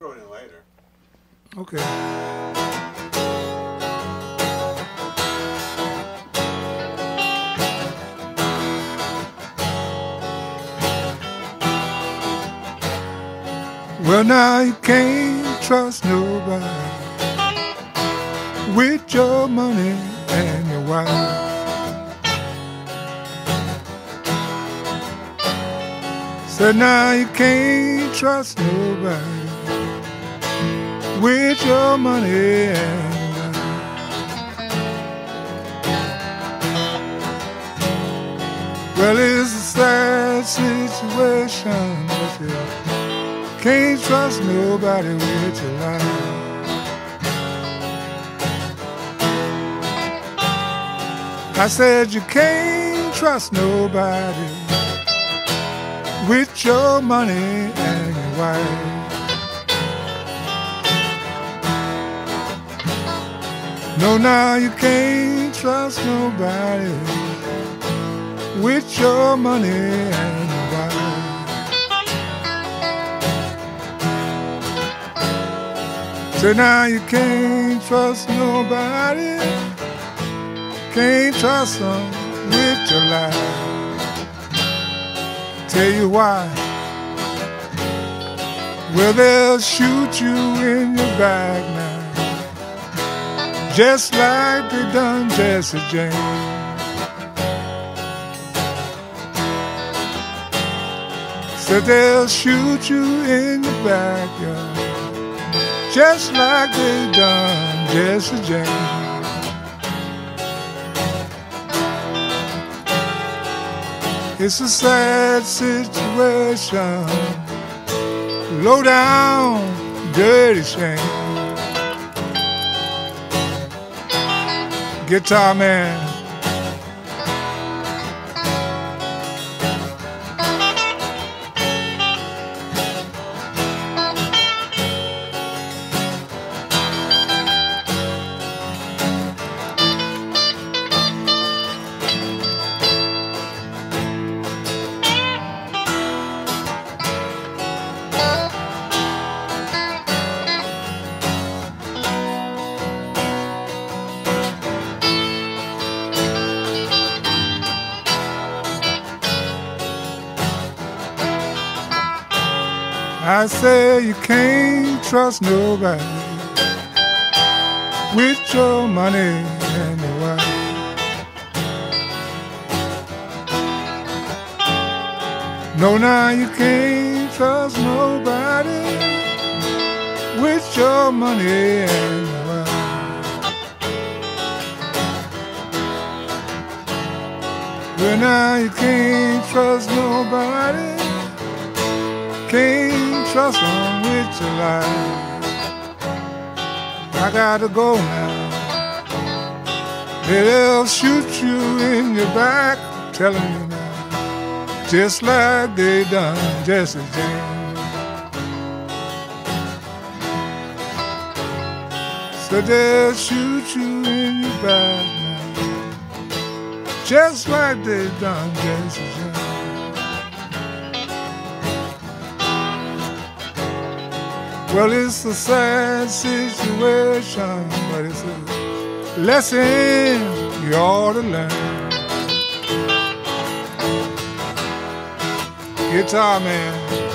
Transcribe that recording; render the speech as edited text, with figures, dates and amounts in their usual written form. Throw it in later. Okay. Well, now you can't trust nobody with your money and your wife. So now you can't trust nobody with your money and your wife. Well, it's a sad situation with you. Can't trust nobody with your life. I said you can't trust nobody with your money and your wife. No, now you can't trust nobody with your money and your wife. So now you can't trust nobody, can't trust them with your life. Tell you why. Well, they'll shoot you in your back now, just like they done Jesse James. So they'll shoot you in your backyard, just like they done Jesse James. It's a sad situation, low down, dirty shame. Guitar man. I say you can't trust nobody with your money and your wife. No, now you can't trust nobody with your money and your wife. Well, now you can't trust nobody, can't trust them with your life. I gotta go now. They'll shoot you in your back, I'm telling you now, just like they done Jesse James. So they'll shoot you in your back now, just like they done Jesse James. Well, it's a sad situation, but it's a lesson you ought to learn. Guitar man.